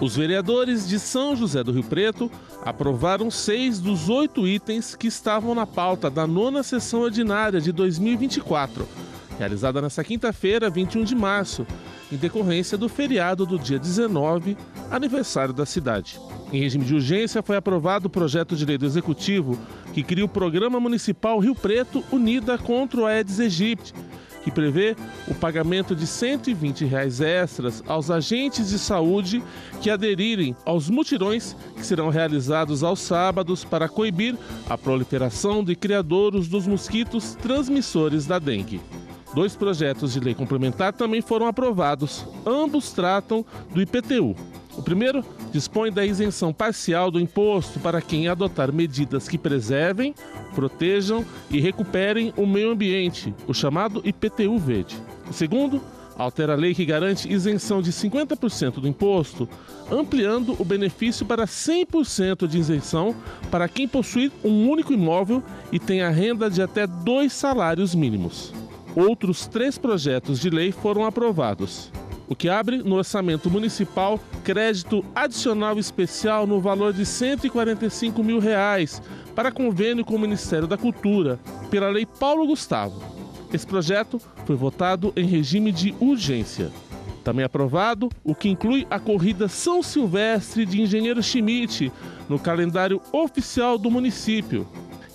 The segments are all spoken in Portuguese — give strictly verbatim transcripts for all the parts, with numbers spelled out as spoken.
Os vereadores de São José do Rio Preto aprovaram seis dos oito itens que estavam na pauta da nona sessão ordinária de dois mil e vinte e quatro, realizada nesta quinta-feira, vinte e um de março, em decorrência do feriado do dia dezenove, aniversário da cidade. Em regime de urgência, foi aprovado o projeto de lei do Executivo que cria o Programa Municipal Rio Preto Unida contra a edes Egipte, que prevê o pagamento de cento e vinte reais extras aos agentes de saúde que aderirem aos mutirões que serão realizados aos sábados para coibir a proliferação de criadouros dos mosquitos transmissores da dengue. Dois projetos de lei complementar também foram aprovados, ambos tratam do I P T U. O primeiro dispõe da isenção parcial do imposto para quem adotar medidas que preservem, protejam e recuperem o meio ambiente, o chamado I P T U verde. O segundo altera a lei que garante isenção de cinquenta por cento do imposto, ampliando o benefício para cem por cento de isenção para quem possui um único imóvel e tenha renda de até dois salários mínimos. Outros três projetos de lei foram aprovados, o que abre no orçamento municipal crédito adicional especial no valor de cento e quarenta e cinco mil reais para convênio com o Ministério da Cultura, pela Lei Paulo Gustavo. Esse projeto foi votado em regime de urgência. Também aprovado o que inclui a Corrida São Silvestre de Engenheiro Schmidt no calendário oficial do município.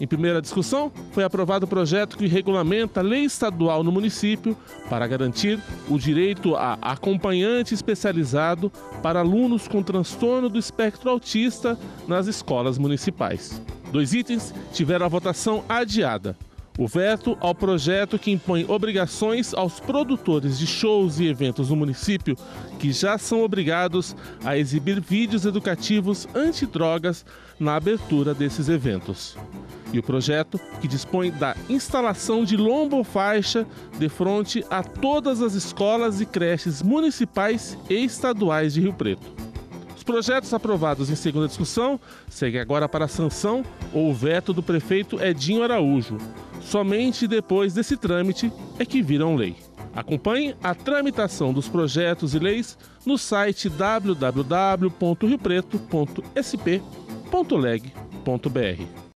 Em primeira discussão, foi aprovado o projeto que regulamenta a lei estadual no município para garantir o direito a acompanhante especializado para alunos com transtorno do espectro autista nas escolas municipais. Dois itens tiveram a votação adiada. O veto ao projeto que impõe obrigações aos produtores de shows e eventos no município, que já são obrigados a exibir vídeos educativos antidrogas na abertura desses eventos. E o projeto que dispõe da instalação de lombo-faixa de frente a todas as escolas e creches municipais e estaduais de Rio Preto. Os projetos aprovados em segunda discussão seguem agora para a sanção ou veto do prefeito Edinho Araújo. Somente depois desse trâmite é que viram lei. Acompanhe a tramitação dos projetos e leis no site w w w ponto rio preto ponto s p ponto leg ponto b r.